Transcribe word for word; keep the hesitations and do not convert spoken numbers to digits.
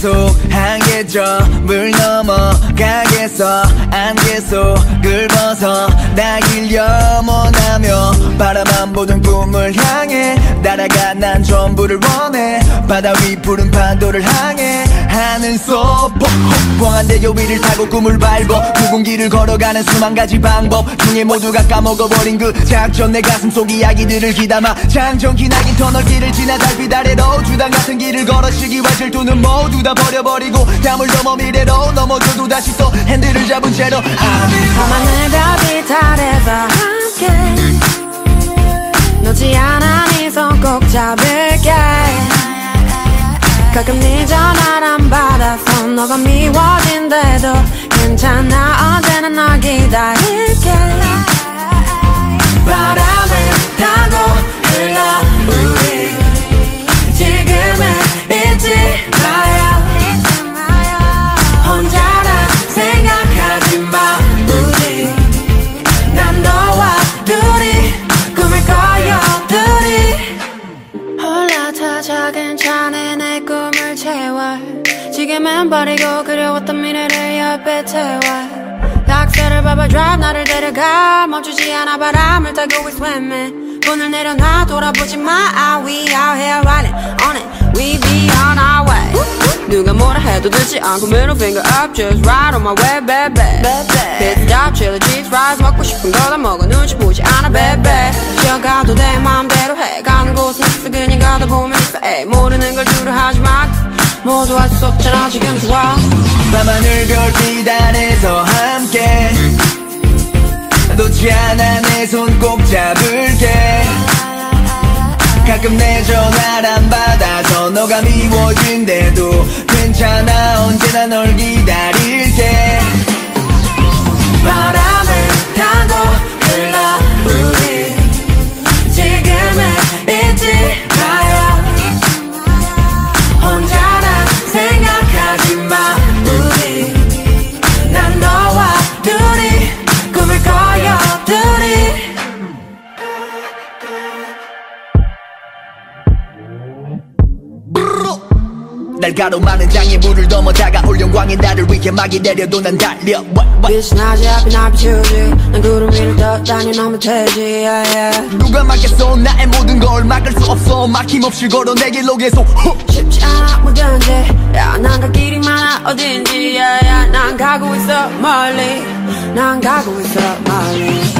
계속 하겠죠. 물 넘어가겠어. 안개속 긁어서 날 영원하며 바라만 보던 꿈을 향해 날아가. 난 전부를 원해. 바다 위 푸른 파도를 향해. 하늘 속 뻥한 대교 위를 타고 꿈을 밟어. 그 공기를 걸어가는 수만 가지 방법 중에 모두가 까먹어버린 그 작전. 내 가슴 속 이야기들을 기담아 장정기 나긴 터널길을 지나 달빛 아래로 주당 같은 길을 걸어. 시기와 질투는 모두 다 버려버리고 담을 넘어 미래로 넘어져도 다시 또 핸들을 잡은 채로 밤하늘 달빛 아래와 함께 놓지 않아 네 손 꼭 잡을게. 가끔 네 전화란 받아서 너가 미워진대도 괜찮아 언제나 널 기다릴게. 바람을 타고 흘러 우리 지금은 잊지 마요. 혼자라 생각하지 마 우리. 난 너와 둘이 꿈을 꿔요 둘이. 올라타자 괜찮아 내 꿈을 채워. 지금은 버리고 그려왔던 미래를 옆에 채워. 낙서를 봐봐 drive 나를 데려가. 멈추지 않아 바람을 타고 we swimmin'. 문을 내려놔 돌아보지 마. We out here riding on it. We be on our way. 누가 뭐라 해도 듣지 않고 middle finger up. Just ride on my way baby. Pit stop chillin' cheese fries. 먹고 싶은 거 다 먹어 눈치 보지 않아 baby. 쉬어가도 돼 마음대로 해. 가는 곳은 있어 그냥 가다 보면 있어. 에이 모르는 걸 두려워하지 마. 모두 알 수 없잖아 지금 좋아. 밤하늘 별빛 아래서 함께 놓지 않아 내 손 꼭 잡을게. 가끔 내 전화를 안 받아서 너가 미워진대도 괜찮아 언제나 널 기다릴게. 바람을 타고 흘러 우리 지금은 잊지 마요. 혼자라 생각하지 마 우리. 난 너와 둘이 꿈을 꿔요 둘이. 날 가로막는 장애물을 넘어 다가올 영광의 나를 위해 막이 내려도 난 달려. 빛은 낮에 앞이 날 비추지. 난 구름 위를 떠다니면 되지. yeah, yeah. 누가 막겠어 나의 모든 걸. 막을 수 없어 막힘없이 걸어 내 길로 계속. 후. 쉽지 않아 뭐든지. 야, 난 갈 길이 많아 어딘지. yeah, yeah. 난 가고 있어 멀리. 난 가고 있어 멀리.